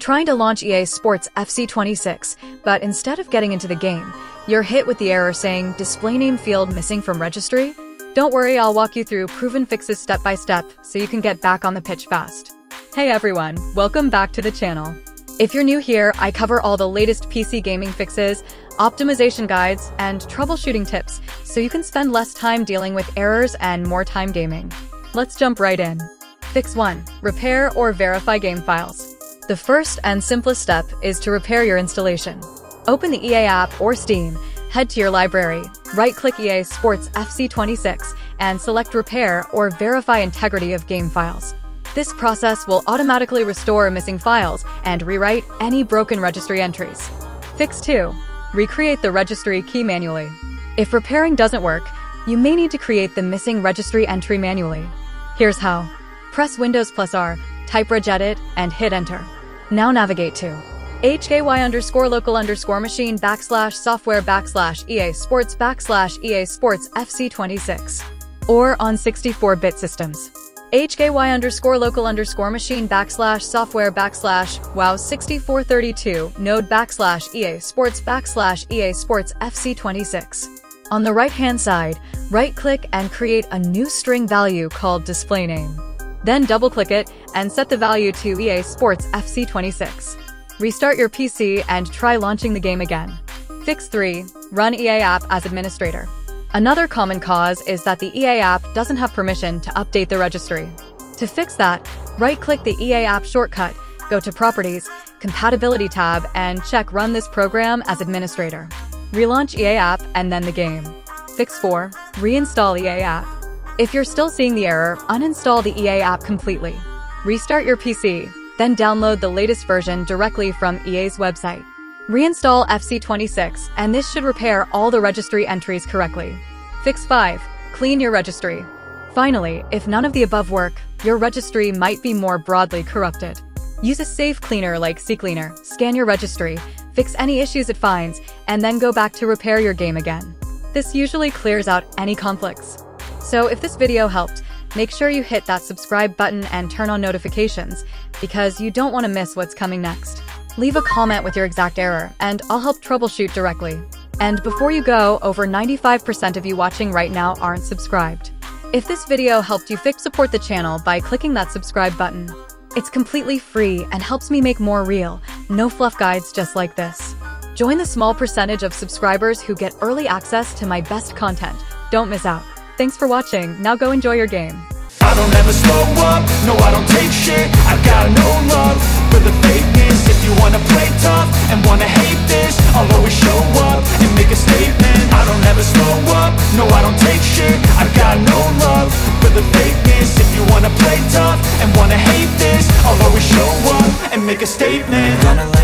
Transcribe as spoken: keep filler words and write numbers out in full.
trying to launch E A Sports F C twenty-six, but instead of getting into the game, you're hit with the error saying DisplayName field missing from registry? Don't worry, I'll walk you through proven fixes step by step so you can get back on the pitch fast. Hey everyone, welcome back to the channel. If you're new here, I cover all the latest P C gaming fixes, optimization guides, and troubleshooting tips so you can spend less time dealing with errors and more time gaming. Let's jump right in. Fix one. Repair or verify game files. The first and simplest step is to repair your installation. Open the E A app or Steam, head to your library, right-click E A Sports F C twenty-six, and select Repair or Verify Integrity of Game Files. This process will automatically restore missing files and rewrite any broken registry entries. Fix two. Recreate the registry key manually. If repairing doesn't work, you may need to create the missing registry entry manually. Here's how. Press Windows plus R, type RegEdit, and hit Enter. Now navigate to HKY underscore local underscore machine backslash software backslash EA Sports backslash EA Sports F C twenty-six, or on sixty-four bit systems, HKY underscore local underscore machine backslash software backslash wow sixty-four thirty-two node backslash EA Sports backslash EA Sports F C twenty-six. On the right-hand side, right-click and create a new string value called DisplayName. Then double-click it and set the value to E A Sports F C twenty-six. Restart your P C and try launching the game again. Fix three. Run E A App as administrator. Another common cause is that the E A App doesn't have permission to update the registry. To fix that, right-click the E A App shortcut, go to Properties, Compatibility tab, and check Run this program as administrator. Relaunch E A App and then the game. Fix four. Reinstall E A App. If you're still seeing the error, uninstall the E A app completely. Restart your P C, then download the latest version directly from E A's website. Reinstall F C twenty-six, and this should repair all the registry entries correctly. Fix five. Clean your registry. Finally, if none of the above work, your registry might be more broadly corrupted. Use a safe cleaner like CCleaner, scan your registry, fix any issues it finds, and then go back to repair your game again. This usually clears out any conflicts. So if this video helped, make sure you hit that subscribe button and turn on notifications, because you don't want to miss what's coming next. Leave a comment with your exact error, and I'll help troubleshoot directly. And before you go, over ninety-five percent of you watching right now aren't subscribed. If this video helped you fix, support the channel by clicking that subscribe button. It's completely free and helps me make more real, no fluff guides just like this. Join the small percentage of subscribers who get early access to my best content. Don't miss out. Thanks for watching. Now go enjoy your game. I don't ever slow up, no I don't take shit. I've got no love for the fakeness. If you wanna play tough and wanna hate this, I'll always show up and make a statement. I don't ever slow up, no I don't take shit. I've got no love for the fakeness. If you wanna play tough and wanna hate this, I'll always show up and make a statement.